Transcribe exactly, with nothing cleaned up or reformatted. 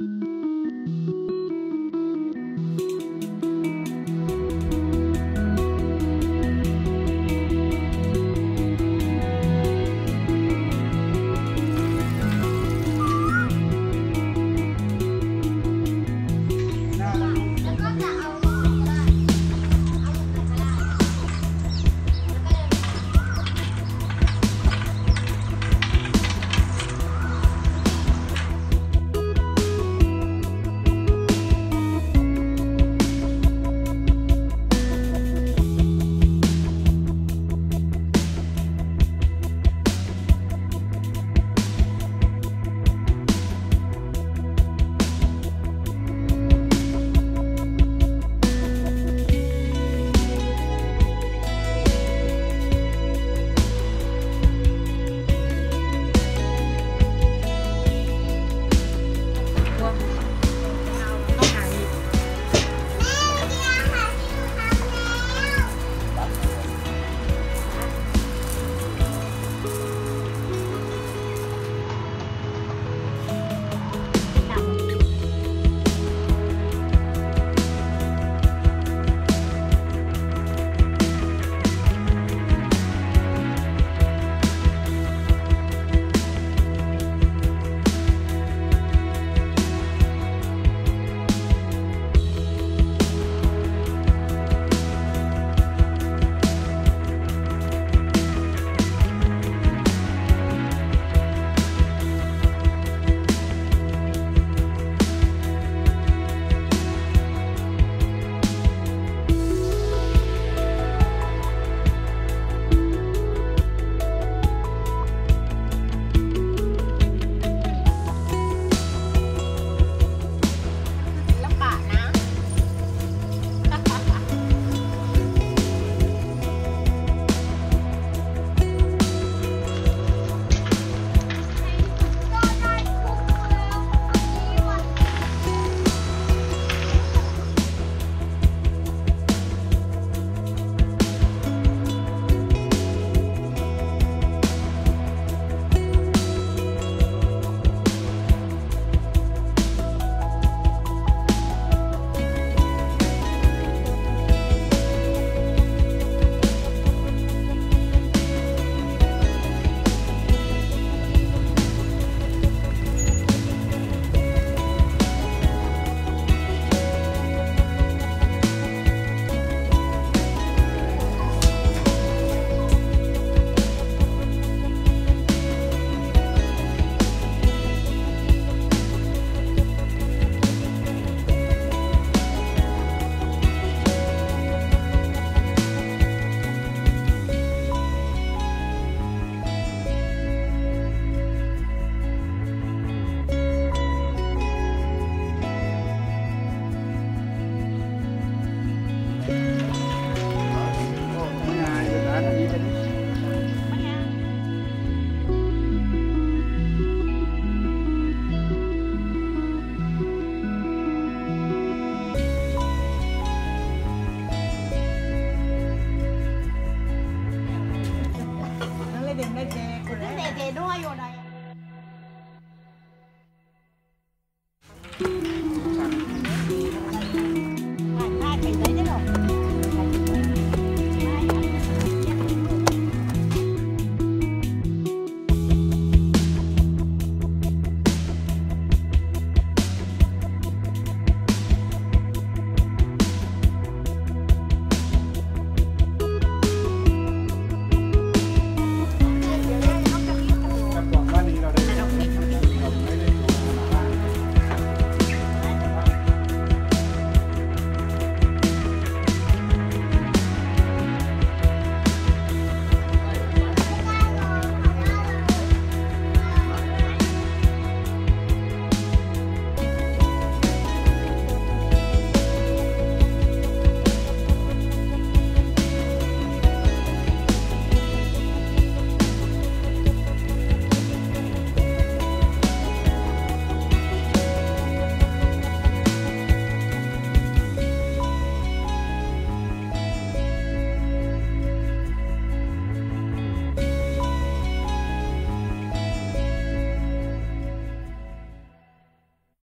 Don't I